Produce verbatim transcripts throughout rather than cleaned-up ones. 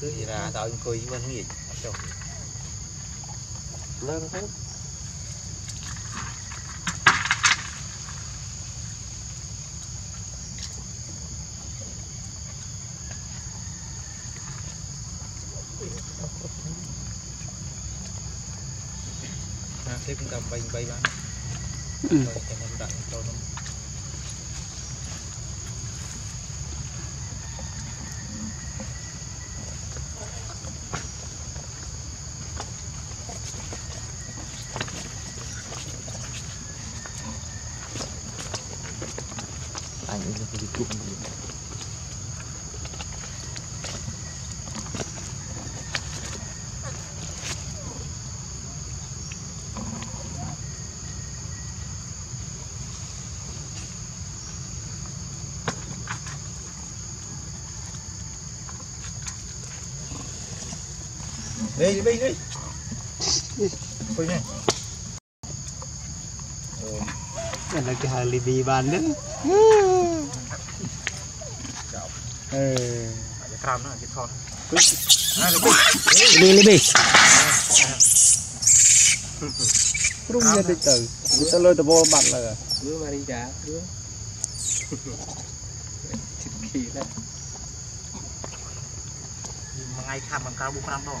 Cứ gì là tao cười với mình gì chồng lớn hết. Thế cũng cầm bay bay bán. Ừ. Rồi cho nó đặng cho nó. Anh ấy cái gì đây đi, đây đây coi nè, cái này cái hali bi ban đấy, cái cam nữa cái thon, đi đi đi, rung ra từ từ, ta lôi từ bò bận là, rứa mà đi trả, rứa, chật kỳ đấy, mà ngay tham bằng cá bung ram đó.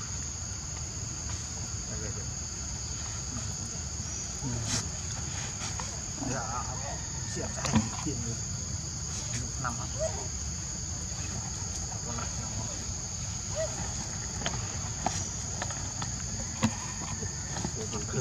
dạ sẽ phải tiền năm à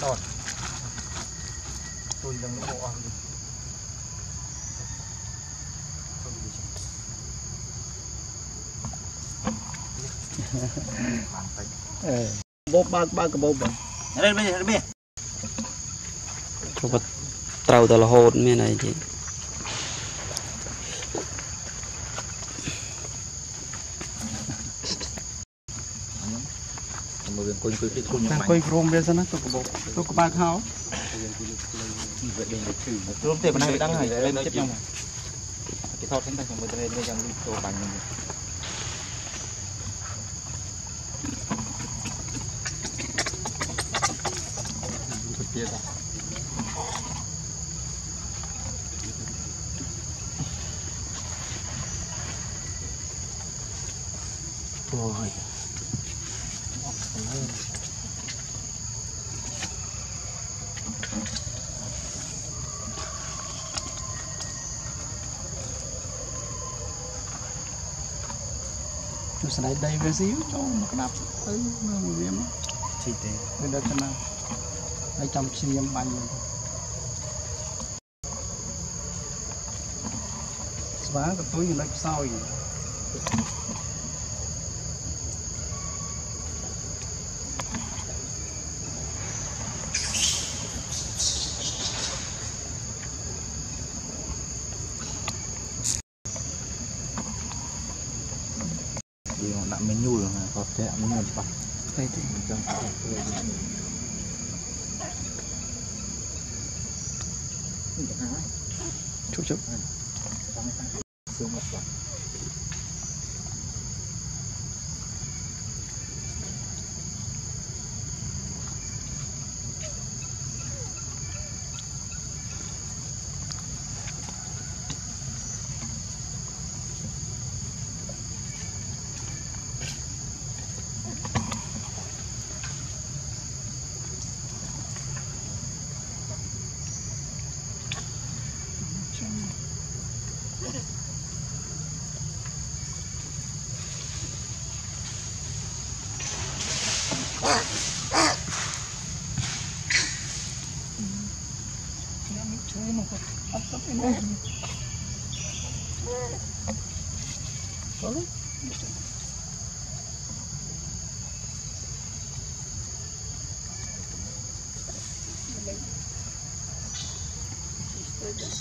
đòn, tôi đang bộ bố ba ba cái bố đây bây giờ đây bây trâu tao là hồn mẹ này chị coi chrome bây giờ nó tụi bố tụi ba khao luôn tiền bên này đang này lên tiếp nhau cái thao thánh thành của mình đây đang đi tô bánh biết à? Rồi. Tôi sẽ lấy đây về xíu cho nó đập tới người viêm á. Chị tê. Bên đây thế nào? Hãy trong xin em bánh xóa cái túi như lấy sau vậy đi họ đặt menu rồi mà có thể muốn làm bằng đây thì mình trong chút chút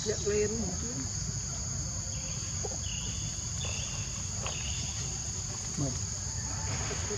Dẹp lên một chút. Một. Một.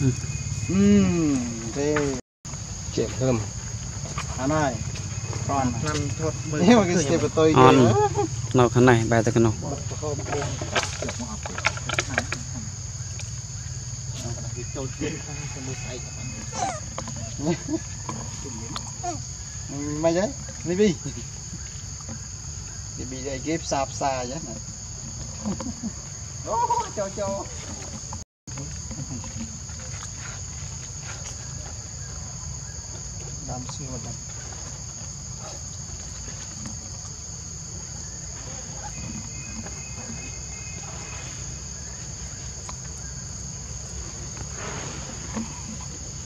Ừ. Ừ. Thế chuyện thơm anh ơi còn năm thôi nếu mà cái của tôi nó cái này bài cái nó mày đấy, đi bi, đi bi đây ghép sáp xa vậy này, đó cho cho, làm siêu lắm,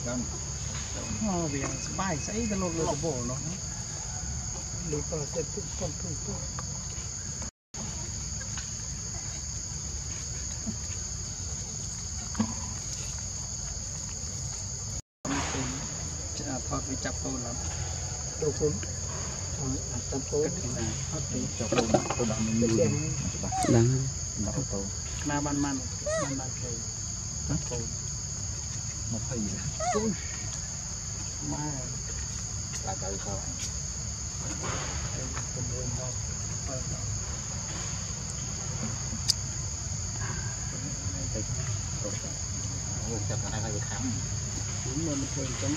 làm vì bài sấy cái lột lột bổ nó được rồi sẽ tụt tụt tụt thoát bị chập cô lắm đâu cuốn chập cô thoát bị chập cô lắm cô đào mình nuôi đang đào cô na ban man ban ban cây đào cô một cây rồi mà là cái sao anh không muốn đâu cái cái này phải khám đúng rồi mình chống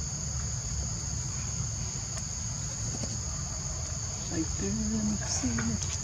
I do,